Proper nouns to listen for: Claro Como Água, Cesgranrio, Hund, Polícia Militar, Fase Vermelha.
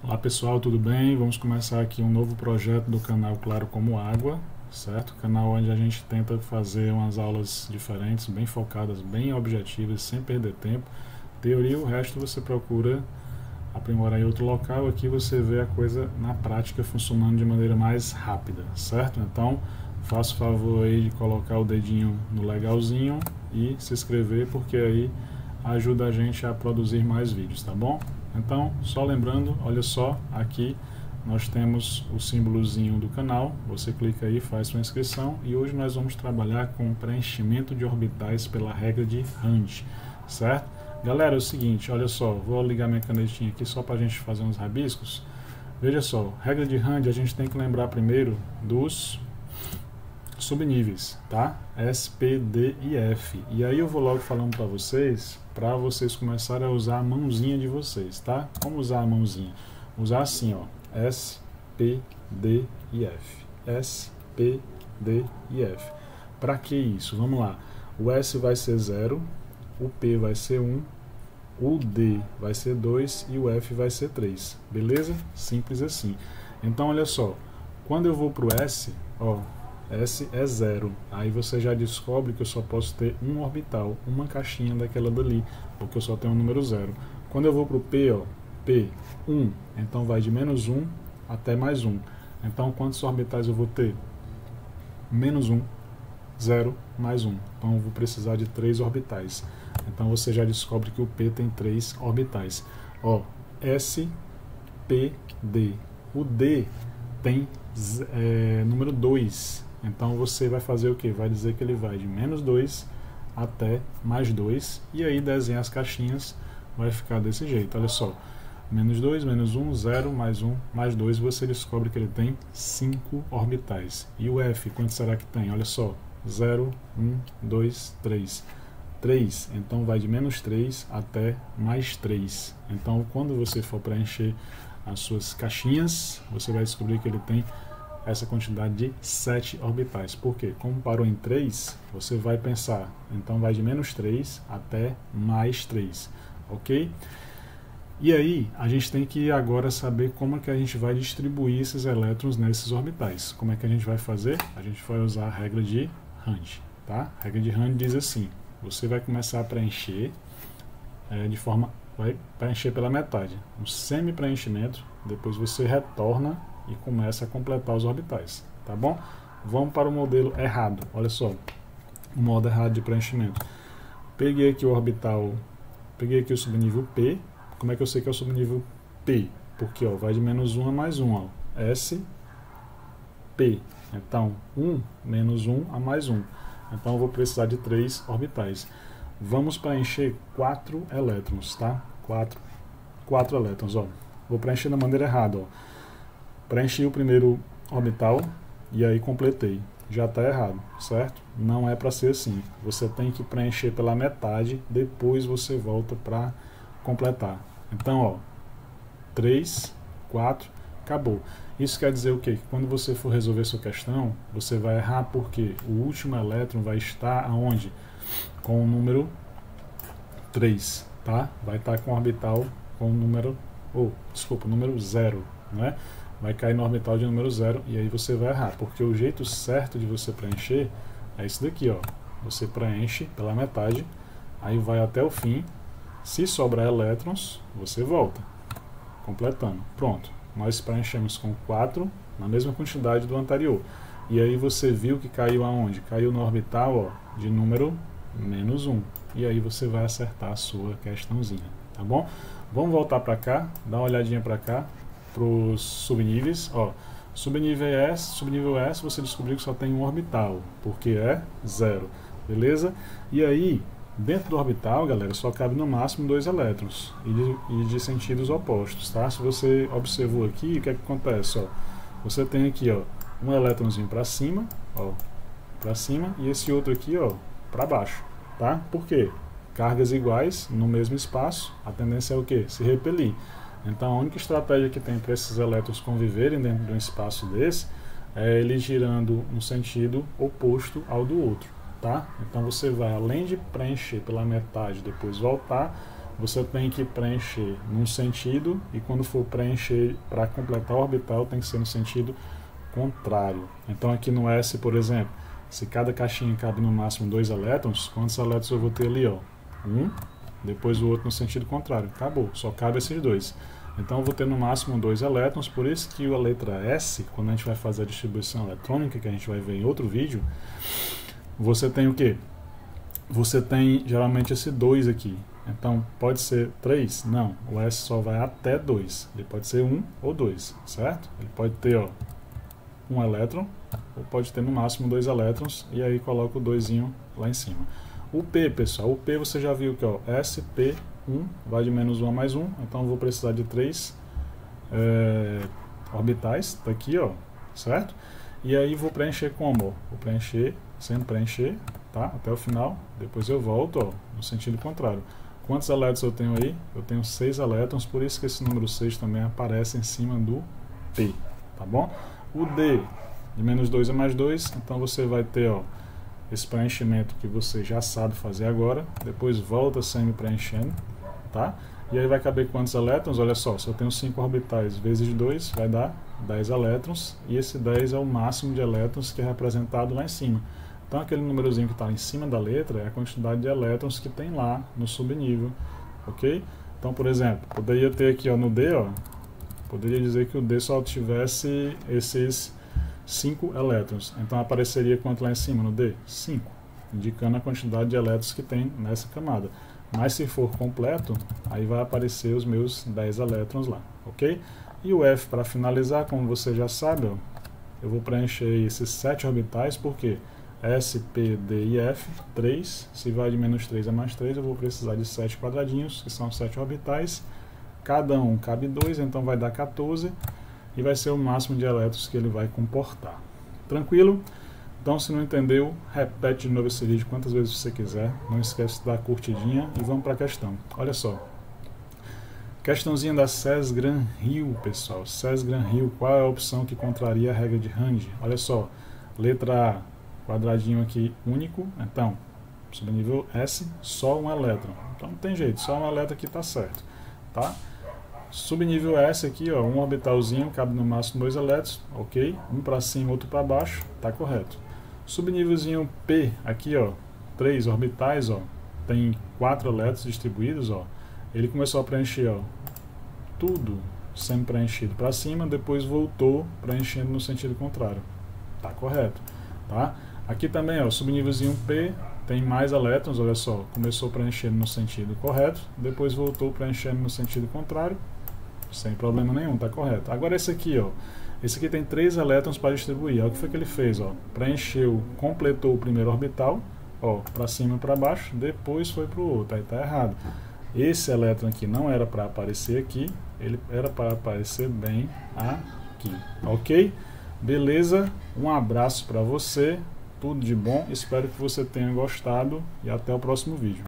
Olá pessoal, tudo bem? Vamos começar aqui um novo projeto do canal Claro Como Água, certo? Canal onde a gente tenta fazer umas aulas diferentes, bem focadas, bem objetivas, sem perder tempo. Teoria, o resto você procura aprimorar em outro local. Aqui você vê a coisa na prática funcionando de maneira mais rápida, certo? Então, faça o favor aí de colocar o dedinho no legalzinho e se inscrever, porque aí ajuda a gente a produzir mais vídeos, tá bom? Então, só lembrando, olha só, aqui nós temos o símbolozinho do canal, você clica aí, faz sua inscrição, e hoje nós vamos trabalhar com preenchimento de orbitais pela regra de Hund, certo? Galera, é o seguinte, olha só, vou ligar minha canetinha aqui só para a gente fazer uns rabiscos. Veja só, regra de Hund, a gente tem que lembrar primeiro dos subníveis, tá? S, P, D e F. E aí eu vou logo falando para vocês começarem a usar a mãozinha de vocês, tá? Como usar a mãozinha? Usar assim, ó. S, P, D e F. S, P, D e F. Para que isso? Vamos lá. O S vai ser 0, o P vai ser 1, o D vai ser 2 e o F vai ser 3. Beleza? Simples assim. Então, olha só. Quando eu vou pro S, ó, S é 0, aí você já descobre que eu só posso ter um orbital, uma caixinha daquela dali, porque eu só tenho o número 0. Quando eu vou para o P, ó, P, 1, então vai de menos 1 até mais 1. Então quantos orbitais eu vou ter? Menos 1, 0, mais 1. Então eu vou precisar de 3 orbitais. Então você já descobre que o P tem 3 orbitais. Ó, S, P, D. O D tem número 2. Então você vai fazer o que? Vai dizer que ele vai de menos 2 até mais 2. E aí desenha as caixinhas, vai ficar desse jeito. Olha só, menos 2, menos 1, 0, mais 1, mais 2. Você descobre que ele tem 5 orbitais. E o F, quanto será que tem? Olha só, 0, 1, 2, 3. 3, então vai de menos 3 até mais 3. Então quando você for preencher as suas caixinhas, você vai descobrir que ele tem essa quantidade de 7 orbitais. Por quê? Como parou em 3, você vai pensar, então vai de menos 3 até mais 3, ok? E aí, a gente tem que agora saber como é que a gente vai distribuir esses elétrons nesses orbitais. Como é que a gente vai fazer? A gente vai usar a regra de Hund, tá? A regra de Hund diz assim, você vai começar a preencher vai preencher pela metade, um semi-preenchimento, depois você retorna e começa a completar os orbitais, tá bom? Vamos para o modelo errado, olha só, o modo errado de preenchimento. Peguei aqui o orbital, peguei aqui o subnível P. Como é que eu sei que é o subnível P? Porque ó, vai de menos 1 a mais 1, ó. S, P, então 1, menos 1 a mais 1. Então eu vou precisar de 3 orbitais. Vamos preencher 4 elétrons, tá? 4 elétrons, ó. Vou preencher da maneira errada, ó. Preenchi o primeiro orbital e aí completei. Já está errado, certo? Não é para ser assim. Você tem que preencher pela metade, depois você volta para completar. Então, ó, 3, 4, acabou. Isso quer dizer o quê? Que quando você for resolver sua questão, você vai errar porque o último elétron vai estar aonde? Com o número 3, tá? Vai estar com o orbital com o número... Oh, desculpa, número 0, né? Vai cair no orbital de número 0 e aí você vai errar, porque o jeito certo de você preencher é isso daqui, ó. Você preenche pela metade, aí vai até o fim, se sobrar elétrons, você volta, completando. Pronto, nós preenchemos com 4, na mesma quantidade do anterior. E aí você viu que caiu aonde? Caiu no orbital, ó, de número menos 1. E aí você vai acertar a sua questãozinha, tá bom? Vamos voltar pra cá, dá uma olhadinha pra cá. Para os subníveis, ó, subnível S, você descobriu que só tem um orbital, porque é 0, beleza? E aí, dentro do orbital, galera, só cabe no máximo 2 elétrons, e de sentidos opostos, tá? Se você observou aqui, o que é que acontece, ó? Você tem aqui, ó, um elétronzinho para cima, ó, para cima, e esse outro aqui, ó, para baixo, tá? Por quê? Cargas iguais, no mesmo espaço, a tendência é o quê? Se repelir. Então a única estratégia que tem para esses elétrons conviverem dentro de um espaço desse é ele girando um sentido oposto ao do outro, tá? Então você vai, além de preencher pela metade, depois voltar, você tem que preencher num sentido, e quando for preencher para completar o orbital tem que ser no sentido contrário. Então aqui no S, por exemplo, se cada caixinha cabe no máximo 2 elétrons, quantos elétrons eu vou ter ali, ó? 1, depois o outro no sentido contrário. Acabou, só cabe esses dois. Então eu vou ter no máximo 2 elétrons, por isso que a letra S, quando a gente vai fazer a distribuição eletrônica, que a gente vai ver em outro vídeo, você tem o quê? Você tem geralmente esse 2 aqui. Então pode ser 3? Não, o S só vai até 2. Ele pode ser 1 ou 2, certo? Ele pode ter, ó, 1 elétron, ou pode ter no máximo 2 elétrons, e aí coloca o 2zinho lá em cima. O P, pessoal, o P você já viu que ó, SP1 vai de menos 1 a mais 1, então eu vou precisar de 3 orbitais, tá aqui, ó, certo? E aí vou preencher como? Vou preencher, sem preencher, tá? Até o final, depois eu volto, ó, no sentido contrário. Quantos elétrons eu tenho aí? Eu tenho 6 elétrons, por isso que esse número 6 também aparece em cima do P, tá bom? O D, de menos 2 a mais 2, então você vai ter, ó, esse preenchimento que você já sabe fazer agora, depois volta semi preenchendo, tá? E aí vai caber quantos elétrons? Olha só, se eu tenho 5 orbitais vezes 2, vai dar 10 elétrons, e esse 10 é o máximo de elétrons que é representado lá em cima. Então aquele númerozinho que está em cima da letra é a quantidade de elétrons que tem lá no subnível, ok? Então, por exemplo, poderia ter aqui, ó, no D, ó, poderia dizer que o D só tivesse esses 5 elétrons. Então apareceria quanto lá em cima no D? 5, indicando a quantidade de elétrons que tem nessa camada. Mas se for completo, aí vai aparecer os meus 10 elétrons lá, ok? E o F, para finalizar, como você já sabe, ó, eu vou preencher esses 7 orbitais, porque S, P, D e F, 3, se vai de menos 3 a mais 3, eu vou precisar de 7 quadradinhos, que são 7 orbitais. Cada um cabe 2, então vai dar 14, e vai ser o máximo de elétrons que ele vai comportar. Tranquilo? Então, se não entendeu, repete de novo esse vídeo quantas vezes você quiser. Não esquece de dar a curtidinha e vamos para a questão. Olha só. Questãozinha da Cesgranrio, pessoal. Cesgranrio, qual é a opção que contraria a regra de Hund? Olha só. Letra A, quadradinho aqui único. Então, subnível S, só um elétron. Então, não tem jeito, só um elétron aqui está certo, tá? Subnível S aqui, ó, um orbitalzinho, cabe no máximo 2 elétrons, ok? Um para cima, outro para baixo, tá correto. Subnívelzinho P aqui, ó, 3 orbitais, ó, tem 4 elétrons distribuídos, ó. Ele começou a preencher, ó, tudo sendo preenchido para cima, depois voltou preenchendo no sentido contrário, tá correto, tá? Aqui também, ó, subnívelzinho P, tem mais elétrons, olha só, começou preenchendo no sentido correto, depois voltou preenchendo no sentido contrário, sem problema nenhum, tá correto. Agora esse aqui, ó, esse aqui tem 3 elétrons para distribuir, ó, o que foi que ele fez, ó, preencheu, completou o primeiro orbital, ó, para cima e para baixo, depois foi para o outro, aí tá errado. Esse elétron aqui não era para aparecer aqui, ele era para aparecer bem aqui, ok? Beleza? Um abraço para você. Tudo de bom, espero que você tenha gostado e até o próximo vídeo.